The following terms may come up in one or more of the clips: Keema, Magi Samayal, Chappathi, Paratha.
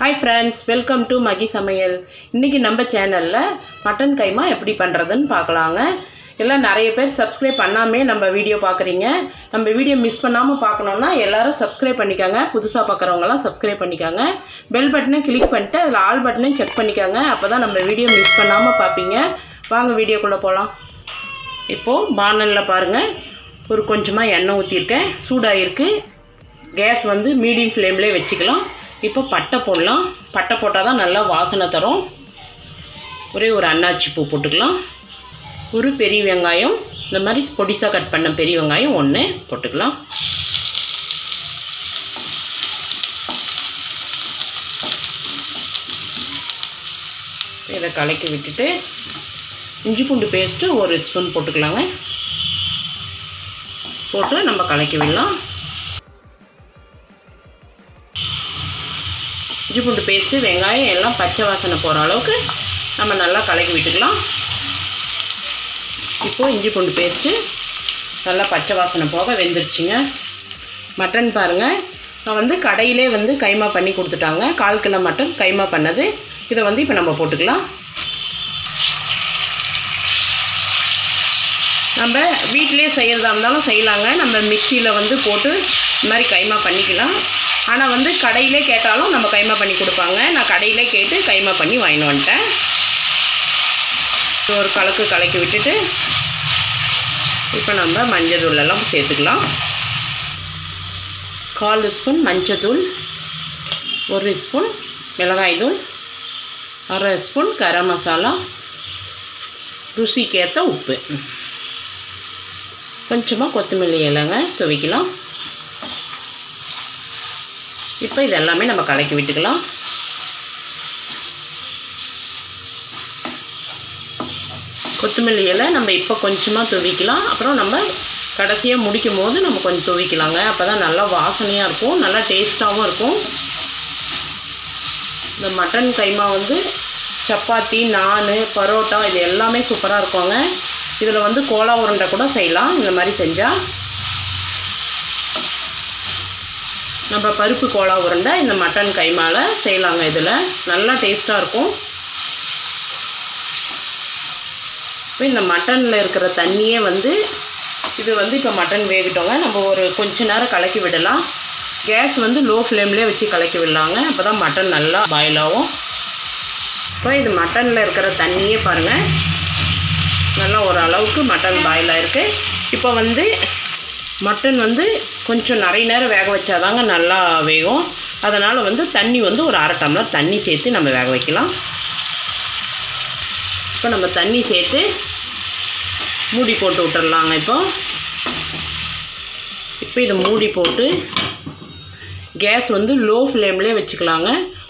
Hi friends, welcome to Magi Samayal. இன்னைக்கு நம்ம சேனல்ல மட்டன் கைமா எப்படி பண்றதுன்னு பார்க்கலாங்க. எல்லா நிறைய பேர் subscribe பண்ணாமே நம்ம வீடியோ பார்க்கறீங்க. நம்ம வீடியோ மிஸ் பண்ணாம பார்க்கணும்னா எல்லாரும் subscribe பண்ணிக்கங்க. புதுசா பார்க்கறவங்க எல்லாம் subscribe பண்ணிக்கங்க. bell பட்டனை click பண்ணிட்டு அதுல ஆல் பட்டனை செக் பண்ணிக்கங்க. அப்பதான் நம்ம வீடியோ மிஸ் பண்ணாம பாப்பீங்க. வாங்க வீடியோக்குள்ள போலாம். இப்போ பானல்ல பாருங்க ஒரு கொஞ்சமா எண்ணெய் ஊத்தி இருக்கேன். சூடாயிருக்கு. கேஸ் வந்து மீடியம் ஃப்ளேம்லயே வெச்சுக்கலாம். இப்போ பட்டை போடலாம். பட்டை போட்டால் தான் நல்லா வாசனை தரும். ஒரே ஒரு அன்னாச்சி பூ போட்டுக்கலாம். ஒரு பெரிய வெங்காயம் இந்த மாதிரி பொடிசாக கட் பண்ண பெரிய வெங்காயம் ஒன்று போட்டுக்கலாம். இதை கலக்கி விட்டுட்டு இஞ்சி பூண்டு பேஸ்ட்டு ஒரு ஸ்பூன் போட்டுக்கலாங்க. போட்டு நம்ம கலக்கி விடலாம். இஞ்சி பூண்டு பேஸ்ட்டு வெங்காயம் எல்லாம் பச்சை வாசனை போகிற அளவுக்கு நம்ம நல்லா கலக்கி விட்டுக்கலாம். இப்போது இஞ்சி பூண்டு பேஸ்ட்டு நல்லா பச்சை வாசனை போக வெந்துருச்சுங்க. மட்டன் பாருங்கள், நான் வந்து கடையிலே வந்து கைமா பண்ணி கொடுத்துட்டாங்க. 1/4 கிலோ மட்டன் கைமா பண்ணது. இதை வந்து இப்போ நம்ம போட்டுக்கலாம். நம்ம வீட்டிலே செய்கிறதா இருந்தாலும் செய்யலாங்க. நம்ம மிக்சியில் வந்து போட்டு இந்த மாதிரி கைமா பண்ணிக்கலாம். ஆனால் வந்து கடையிலே கேட்டாலும் நம்ம கைமா பண்ணி கொடுப்பாங்க. நான் கடையிலே கேட்டு கைமா பண்ணி வாங்கிட்டு வந்துட்டேன். ஒரு கலக்கு கலக்கி விட்டுட்டு இப்போ நம்ம மஞ்சள் தூளெல்லாம் சேர்த்துக்கலாம். 1/4 ஸ்பூன் மஞ்சள் தூள், 1 ஸ்பூன் மிளகாய் தூள், 1/2 ஸ்பூன் கரம் மசாலா, ருசிக்கேற்ற உப்பு, கொஞ்சமாக கொத்தமல்லி இலைங்க துவைக்கலாம். இப்போ இதெல்லாமே நம்ம கலக்கி விட்டுக்கலாம். கொத்தமல்லி இலை நம்ம இப்போ கொஞ்சமாக துவிக்கலாம். அப்புறம் நம்ம கடைசியாக முடிக்கும் போது நம்ம கொஞ்சம் துவிக்கலாங்க. அப்போ தான் நல்லா வாசனையாக இருக்கும், நல்லா டேஸ்ட்டாகவும் இருக்கும். இந்த மட்டன் கைமா வந்து சப்பாத்தி, நான் பரோட்டா இது எல்லாமே சூப்பராக இருக்குங்க. இதில் வந்து கோலா உருண்டை கூட செய்யலாம். இந்த மாதிரி செஞ்சால் நம்ம பருப்பு கோலா உருண்டை இந்த மட்டன் கைமால செய்யலாங்க. இதில் நல்லா டேஸ்ட்டாக இருக்கும். இப்போ இந்த மட்டனில் இருக்கிற தண்ணியே வந்து இது வந்து இப்போ மட்டன் வேகட்டோங்க. நம்ம ஒரு கொஞ்ச நேரம் கலக்கி விடலாம். கேஸ் வந்து லோ ஃப்ளேம்லேயே வச்சு கலக்கி விடலாங்க. அப்போ தான் மட்டன் நல்லா பாயில் ஆகும். இப்போ இது மட்டனில் இருக்கிற தண்ணியே பாருங்கள், நல்லா ஓரளவுக்கு மட்டன் பாயில் ஆகிருக்கு. இப்போ வந்து மட்டன் வந்து கொஞ்சம் நிறைய நேரம் வேக வச்சாதாங்க நல்லா வேகும். அதனால் வந்து தண்ணி வந்து ஒரு 1/2 டம்ளர் தண்ணி சேர்த்து நம்ம வேக வைக்கலாம். இப்போ நம்ம தண்ணி சேர்த்து மூடி போட்டு விட்டுடலாங்க. இப்போ இதை மூடி போட்டு கேஸ் வந்து லோ ஃப்ளேம்லேயே வச்சுக்கலாங்க.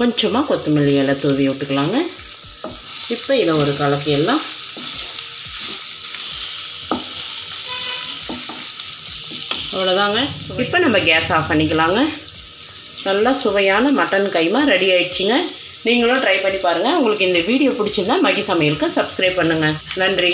கொஞ்சமாக கொத்தமல்லி இலை தூவி விட்டுக்கலாங்க. இப்போ இதை ஒரு கலக்கி எல்லாம் அவ்வளோதாங்க. இப்போ நம்ம கேஸ் ஆஃப் பண்ணிக்கலாங்க. நல்லா சுவையான மட்டன் கைமா ரெடி ஆகிடுச்சிங்க. நீங்களும் ட்ரை பண்ணி பாருங்கள். உங்களுக்கு இந்த வீடியோ பிடிச்சிருந்தா மகி சமையலுக்கு சப்ஸ்கிரைப் பண்ணுங்கள். நன்றி.